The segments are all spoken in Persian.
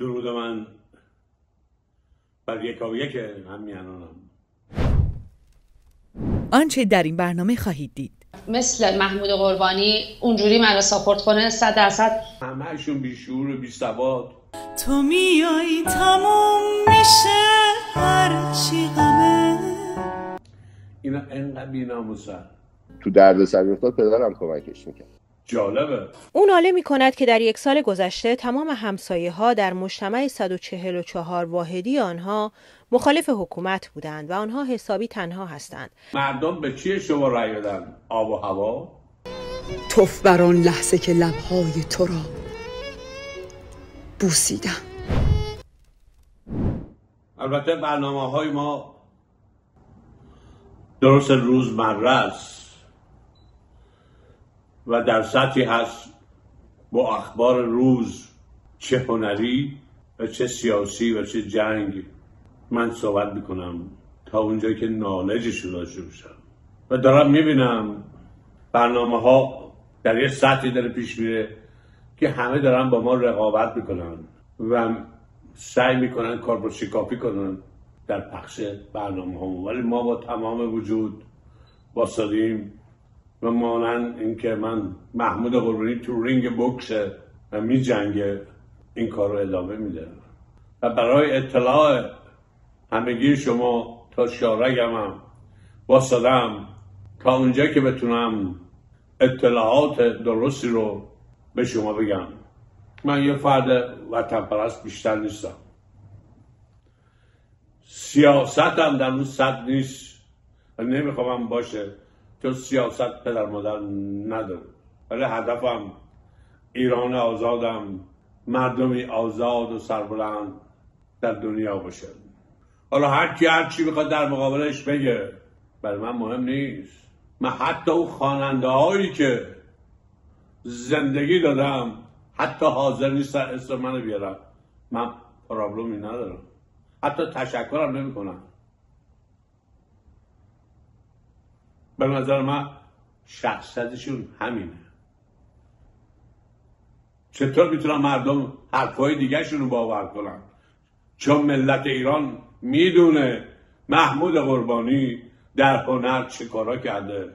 درود من بر یکاویک همیانانم. آنچه در این برنامه خواهید دید مثل محمود قربانی اونجوری منو ساپورت کنه 100% همه‌شون بیشعور و بیسواد. تو میای تموم میشه هر چی غمه اینا انقدر بی‌ناموسن. تو دردسر افتاد پدرم کمکش میکرد. جالبه. اون عاله می‌کند که در یک سال گذشته تمام همسایه‌ها در مجتمع 144 واحدی آنها مخالف حکومت بودند و آنها حسابی تنها هستند. مردم به چی شما رأی دادن؟ آب و هوا؟ توف بر آن لحظه که لب‌های تو را بوسیدم. البته برنامه‌های ما درست روزمره است و در سطحی هست با اخبار روز، چه هنری و چه سیاسی و چه جنگ من صحبت میکنم تا اونجایی که نالجشو داشته باشم و دارم میبینم برنامه ها در یه سطحی داره پیش میره که همه دارن با ما رقابت میکنن و سعی میکنن کار رو شکافی کنن در پخش برنامه ها، ولی ما با تمام وجود واسادیم و مانند اینکه من محمود قربانی تو رینگ بوکسه و می جنگه این کار رو ادامه میده و برای اطلاع همگی شما تا شارگمم واسدم تا اونجا که بتونم اطلاعات درستی رو به شما بگم. من یه فرد وطن پرست بیشتر نیستم، سیاستم در اون سطح نیست و نمیخوام باشه چون سیاست پدر مادر نداره، ولی هدفم ایران آزادم، مردمی آزاد و سربلند در دنیا باشه. حالا هر کی بخواد در مقابلش بگه برای من مهم نیست. من حتی اون خواننده هایی که زندگی دادم حتی حاضر نیستن اسم منو بیارن، من پرابلمی ندارم، حتی تشکرم نمی کنم. به نظر من شخصیتشون همینه. چطور میتونن مردم حرفای دیگه‌شون رو باور کنن؟ چون ملت ایران میدونه محمود قربانی در هنر چه کارا کرده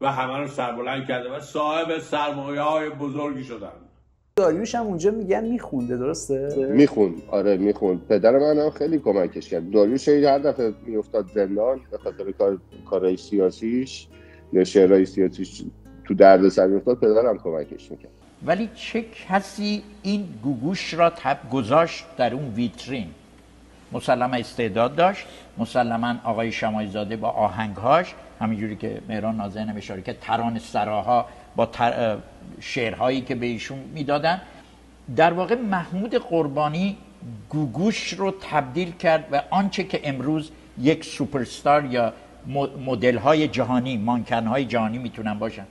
و همه رو سربلند کرده و صاحب سرمایه‌های بزرگی شدن. داریوش هم اونجا میگن میخونده، درسته؟ میخوند، آره میخوند. پدر منم خیلی کمکش کرد. داریوش هر دفعه میافتاد زندان به خاطر کارهای سیاسیش یا شعرهای سیاسیش تو دردسر میافتاد، پدرم کمکش میکرد. ولی چه کسی این گوگوش را گذاشت در اون ویترین؟ مسلما استعداد داشت، مسلما آقای شمشای زاده با آهنگهاش، همینجوری که مهران نازنین اشاره کرد ترانه سراها با شعرهایی که به ایشون میدادن. در واقع محمود قربانی گوگوش رو تبدیل کرد و آنچه که امروز یک سوپرستار یا مدل‌های جهانی، مانکن‌های جهانی میتونن باشن،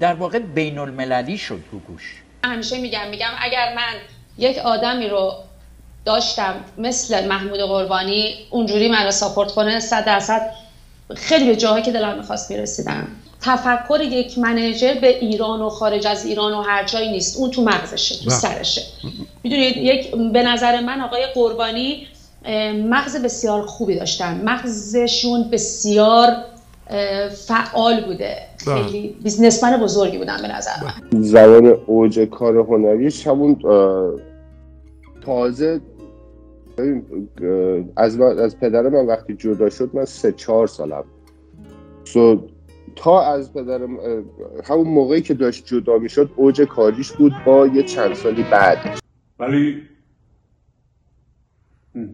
در واقع بین المللی شد گوگوش. همیشه میگم اگر من یک آدمی رو داشتم مثل محمود قربانی اونجوری منو ساپورت کنه 100% خیلی به جاهایی که دلم میخواست میرسیدم. تفکر یک منیجر به ایران و خارج از ایران و هر جایی نیست، اون تو مغزشه، تو سرشه. میدونید به نظر من آقای قربانی مغز بسیار خوبی داشتن، مغزشون بسیار فعال بوده، خیلی بیزنسمن بزرگی بودن به نظر من. زمان اوج کار هنریش همون تازه از پدر من وقتی جدا شد من 3-4 سالم تا از پدرم همون موقعی که داشت جدا میشد اوج کاریش بود با یه چند سالی بعد. ولی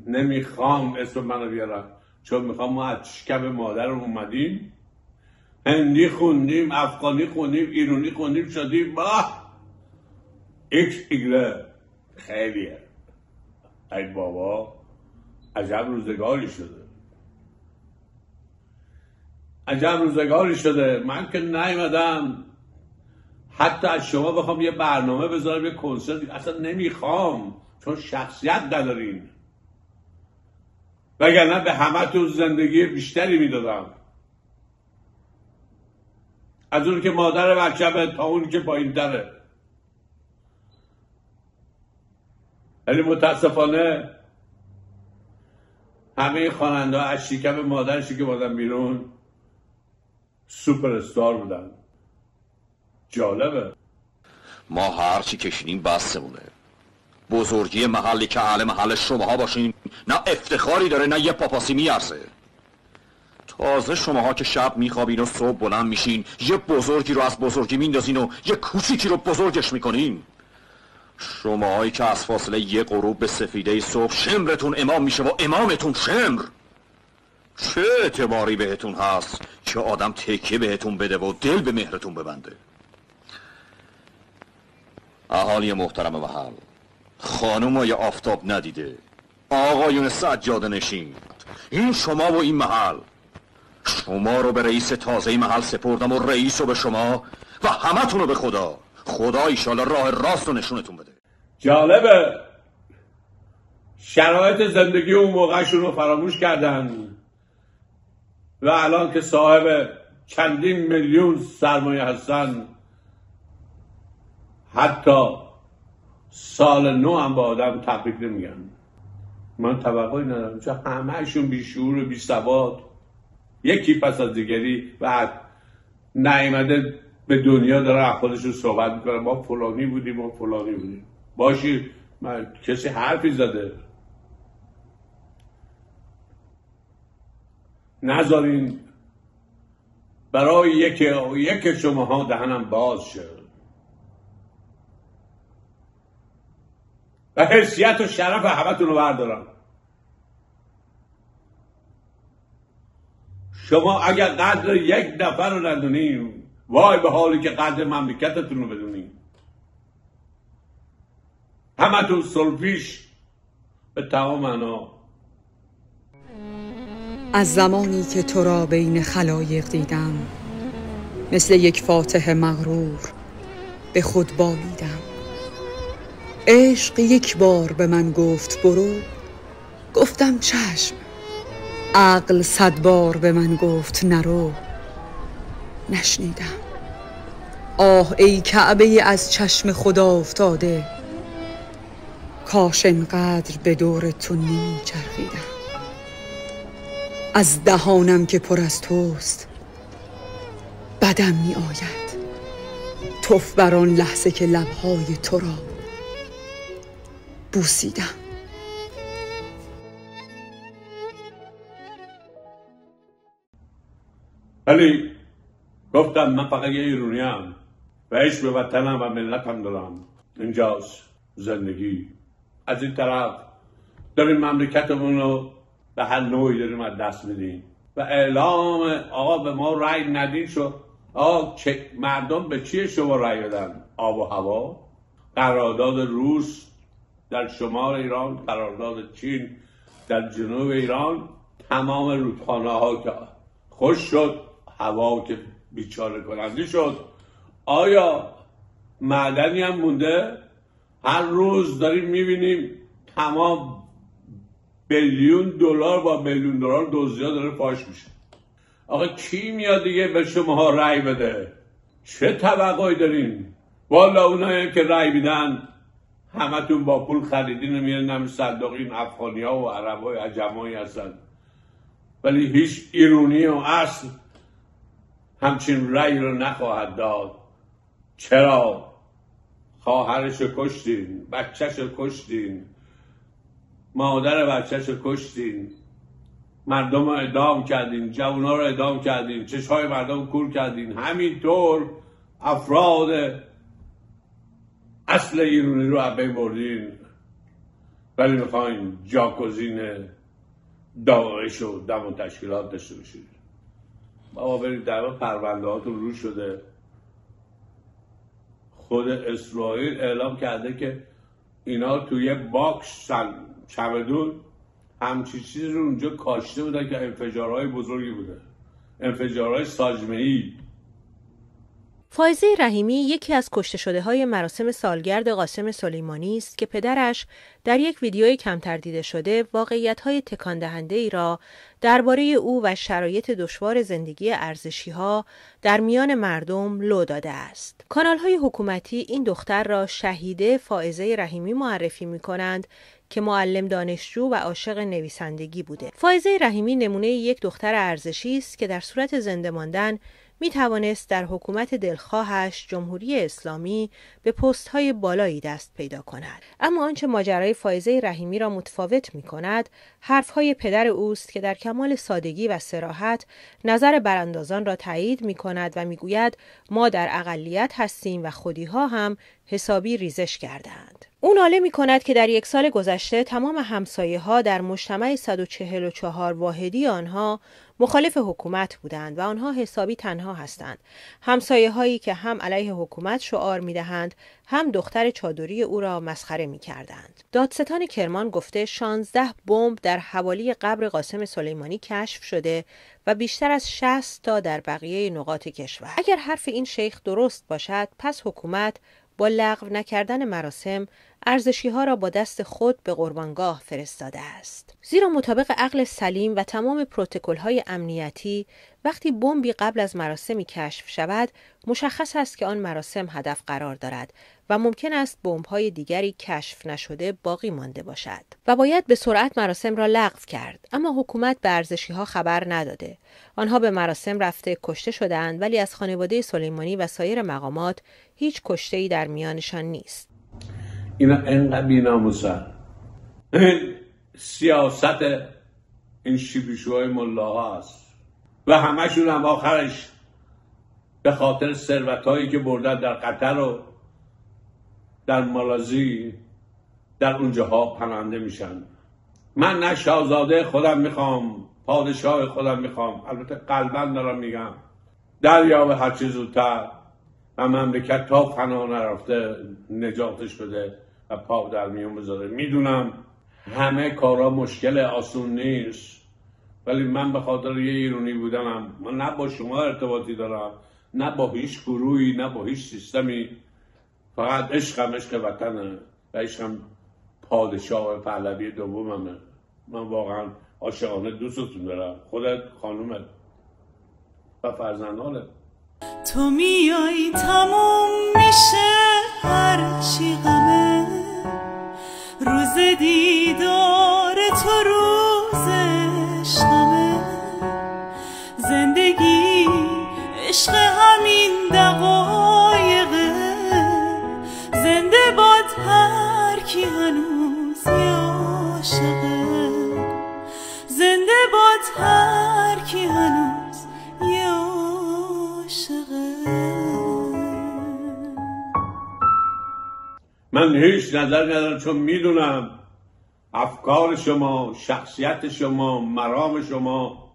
نمیخوام اسم منو بیارم چون میخوام ما از شکم مادر اومدیم، هندی خوندیم، افغانی خوندیم، ایرانی خوندیم، شدیم با ایکس ایگره. خیلیه ای بابا، عجب روزگاری شده، عجب روزگاری شده. من که نیومدم حتی از شما بخوام یه برنامه بذارم، یه کنسرت، اصلا نمیخوام چون شخصیت ندارین، وگرنه به همه تو زندگی بیشتری میدادم، از اون که مادر بچه تا اون که پایین تره. ولی متاسفانه همه خواننده ها از شکم مادرشی که بادن بیرون سوپر استار بودن. جالبه ما هرچی کشیدیم بسته بونه. بزرگی محلی که اهل محل شماها باشین نه افتخاری داره نه یه پاپاسی میارزه. تازه شماها که شب میخوابین و صبح بلند میشین یه بزرگی رو از بزرگی میندازین و یه کوچیکی رو بزرگش میکنین. شماهایی که از فاصله یه غروب به سفیده صبح شمرتون امام میشه و امامتون شمر، چه اعتباری بهتون هست که آدم تکیه بهتون بده و دل به مهرتون ببنده؟ اهالی محترم محل، خانومای آفتاب ندیده، آقایون سجاده نشین، این شما و این محل. شما رو به رئیس تازه محل سپردم و رئیس رو به شما و همتون رو به خدا. خدا ایشالا راه راست رو نشونتون بده. جالبه شرایط زندگی اون موقعشون رو فراموش کردن و الان که صاحب چندین میلیون سرمایه هستن حتی سال نو هم با آدم تبریک نمیگن. من توقعی ندارم چون همهشون بیشعور و بیسواد، یکی پس از دیگری و نیامده به دنیا داره اخوالشون صحبت میکنه. ما فلانی بودیم ما فلانی بودیم. باشی من کسی حرفی زده نذارین برای یک شماها دهنم باز شد و حیثیت و شرف همتون رو بردارم. شما اگر قدر یک نفر رو ندونیم وای به حالی که قدر مملکتتون رو بدونیم. همتون سلفیش به تمام معنا. از زمانی که تو را بین خلایق دیدم مثل یک فاتح مغرور به خود بالیدم. عشق یک بار به من گفت برو، گفتم چشم. عقل 100 بار به من گفت نرو، نشنیدم. آه ای کعبه از چشم خدا افتاده، کاش انقدر به دور تو نمی چرخیدم. از دهانم که پر از توست بدم می آید، توف بر آن لحظه که لبهای تو را بوسیدم. علی گفتم من فقط یه ایرونیم و عشق به وطنم و ملتم دارم. اینجاست زندگی. از این طرف داریم مملکتمون رو به هر نوعی داریم از دست میدیم و اعلام آقا به ما رأی ندین شد. آقا مردم به چیه شما رأی دادن؟ آب و هوا، قرارداد روس در شمال ایران، قرارداد چین در جنوب ایران، تمام رودخانه ها که خوش شد، هوا که بیچاره کننده شد. آیا معدنی هم مونده؟ هر روز داریم میبینیم تمام $1 بیلیون با $1 بیلیون دزدی‌ها داره فاش میشه. آقا کی میاد دیگه به شماها رأی بده؟ چه توقعی دارین؟ والا اونایی که رأی میدن همتون با پول خریدین و میرن همین صندوقین افغانی‌ها و عربای عجمایی هستن، ولی هیچ ایرونی و اصل همچین رأی رو نخواهد داد. چرا؟ خواهرش رو کشتین، بچهش رو کشتین، مادر بچهش رو کشتین، مردم رو اعدام کردین، جوان‌ها رو اعدام کردین، چشم‌های مردم کور کردین. همینطور افراد اصل ایرونی رو از بین بردین، ولی میخواین جاکوزین داعش و دم و تشکیلات داشته باشید. بابا برید در پرونده هاتون رو شده. خود اسرائیل اعلام کرده که اینا توی باکس چمدون همچی چیزی رو اونجا کاشته بودن که انفجارهای بزرگی بوده، انفجارهای ساجمه‌ای. فائزه رحیمی یکی از کشته شده های مراسم سالگرد قاسم سلیمانی است که پدرش در یک ویدیوی کمتر دیده شده واقعیت های تکان دهنده ای را درباره او و شرایط دشوار زندگی ارزشی ها در میان مردم لو داده است. کانال های حکومتی این دختر را شهیده فائزه رحیمی معرفی می کنند که معلم دانشجو و عاشق نویسندگی بوده. فائزه رحیمی نمونه یک دختر ارزشی است که در صورت زنده ماندن می توانست در حکومت دلخواهش جمهوری اسلامی به پست‌های بالایی دست پیدا کند. اما آنچه ماجرای فائزه رحیمی را متفاوت می کند حرف‌های پدر اوست که در کمال سادگی و صراحت نظر براندازان را تایید می کند و می گوید ما در اقلیت هستیم و خودی‌ها هم حسابی ریزش کردند. او ناله می کند که در یک سال گذشته تمام همسایه ها در مجتمع 144 واحدی آنها مخالف حکومت بودند و آنها حسابی تنها هستند. همسایه هایی که هم علیه حکومت شعار می دهند، هم دختر چادری او را مسخره می کردند. دادستان کرمان گفته 16 بمب در حوالی قبر قاسم سلیمانی کشف شده و بیشتر از 60 تا در بقیه نقاط کشور. اگر حرف این شیخ درست باشد، پس حکومت با لغو نکردن مراسم ارزشی ها را با دست خود به قربانگاه فرستاده است، زیرا مطابق عقل سلیم و تمام پروتکل های امنیتی وقتی بمبی قبل از مراسمی کشف شود مشخص است که آن مراسم هدف قرار دارد و ممکن است بمب های دیگری کشف نشده باقی مانده باشد و باید به سرعت مراسم را لغو کرد. اما حکومت به ارزشی ها خبر نداده، آنها به مراسم رفته کشته شدند، ولی از خانواده سلیمانی و سایر مقامات هیچ کشته ای در میانشان نیست. اینا انقدر بی‌ناموسن. این سیاست این شیبیشوهای ملاها است و همشون هم آخرش به خاطر ثروت‌هایی که بردن در قطر و در مالزی در اونجاها پناهنده میشن. من نه شاهزاده خودم میخوام، پادشاه خودم میخوام، البته قلباً دارم میگم دریا به هر چیز زودتر و مملکت تا فنا نرفته نجاتش بده و پا در میون بذاره. میدونم همه کارا مشکل آسون نیست، ولی من به خاطر یه ایرانی بودنم، من نه با شما ارتباطی دارم، نه با هیچ گروهی، نه با هیچ سیستمی، فقط عشقم عشق وطنه و عشقم پادشاه پهلوی دوممه. من واقعا عاشقانه دوستتون دارم، خودت، خانومت و فرزندانت. تو میای تموم میشه هرچی غمه، روز دیدار تو روز عشقمه، زندگی عشق همین دقایقه، زنده باد هر کی هنوز عاشقه، زنده باد هر کی هنوز. من هیچ نظر ندارم، چون میدونم افکار شما، شخصیت شما، مرام شما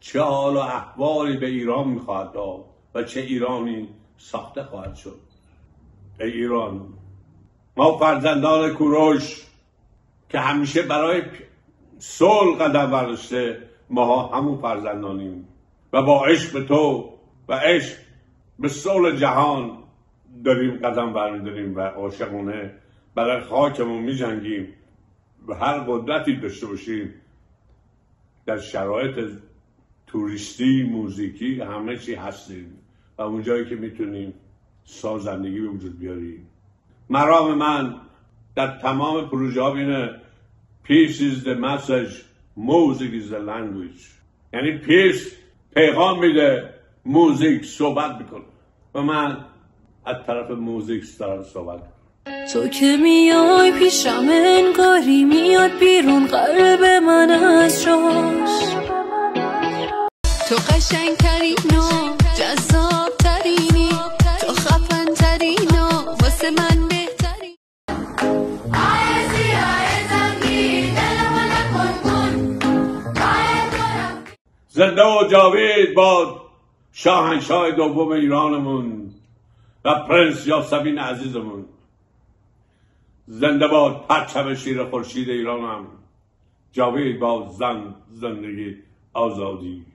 چه حال و احوالی به ایران میخواهد داد و چه ایرانی ساخته خواهد شد. ای ایران، ما فرزندان کورش که همیشه برای صلح قدم برداشته، ما همون فرزندانیم و با عشق تو و عشق به صلح جهان داریم قدم برمی‌داریم و عاشقانه برای خاکمون می‌جنگیم و هر قدرتی داشته باشیم در شرایط توریستی، موزیکی، همه چی هستیم و اونجایی که میتونیم سازندگی به وجود بیاریم. مرام من در تمام پروژه ها اینه: Peace is the message, music is the language. یعنی پیس پیغام میده، موزیک صحبت میکنه و من از طرف موزیک دارم صحبت. تو که میای پیشم انگاری میاد بیرون قلب من از جاش، تو قشنگ ترین و جذاب ترینی، تو خفن ترین و واسه من بهترین. زنده و جاوید باد شاهنشاه دوم ایرانمون و پرنس یاسمین عزیزمون. زنده باد پرچم شیر خورشید ایرانم، جاوید باد زن، زندگی، آزادی.